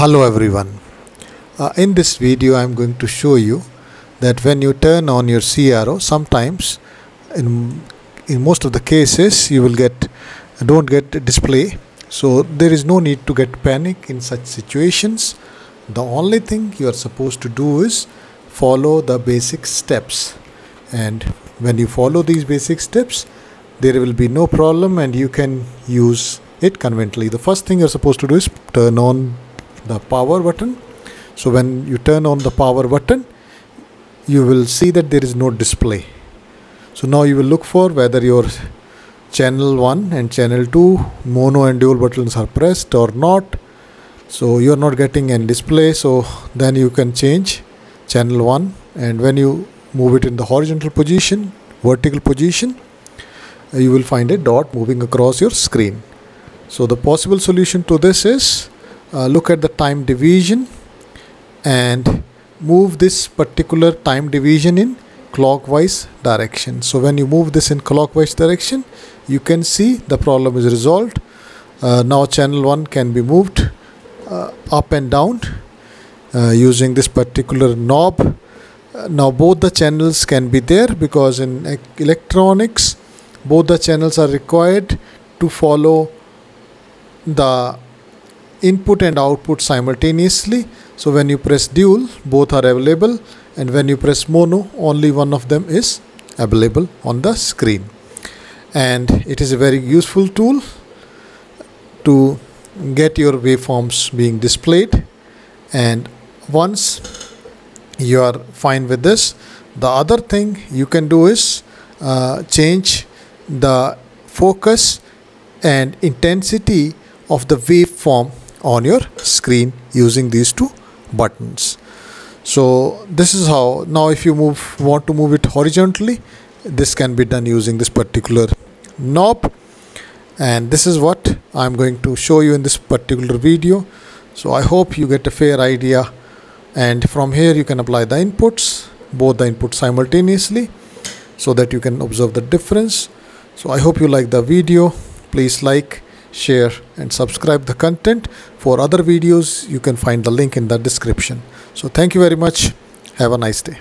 Hello everyone. In this video I am going to show you that when you turn on your CRO, sometimes in most of the cases you will don't get a display, so there is no need to get panic in such situations. The only thing you are supposed to do is follow the basic steps, and when you follow these basic steps there will be no problem and you can use it conveniently. The first thing you are supposed to do is turn on the power button. So when you turn on the power button you will see that there is no display. So now you will look for whether your channel 1 and channel 2 mono and dual buttons are pressed or not. So you are not getting any display, so then you can change channel 1, and when you move it in the horizontal position, vertical position, you will find a dot moving across your screen. So the possible solution to this is look at the time division and move this particular time division in clockwise direction. So when you move this in clockwise direction you can see the problem is resolved. Now channel 1 can be moved up and down using this particular knob. Now both the channels can be there, because in electronics both the channels are required to follow the input and output simultaneously. So when you press dual, both are available, and when you press mono, only one of them is available on the screen. And it is a very useful tool to get your waveforms being displayed, and once you are fine with this, the other thing you can do is change the focus and intensity of the waveform on your screen using these two buttons. So this is how. Now if you want to move it horizontally, this can be done using this particular knob, and this is what I'm going to show you in this particular video. So I hope you get a fair idea, and from here you can apply the inputs, both the inputs simultaneously, so that you can observe the difference. So I hope you like the video. Please like, share and subscribe the content. For other videos you can find the link in the description. So thank you very much. Have a nice day.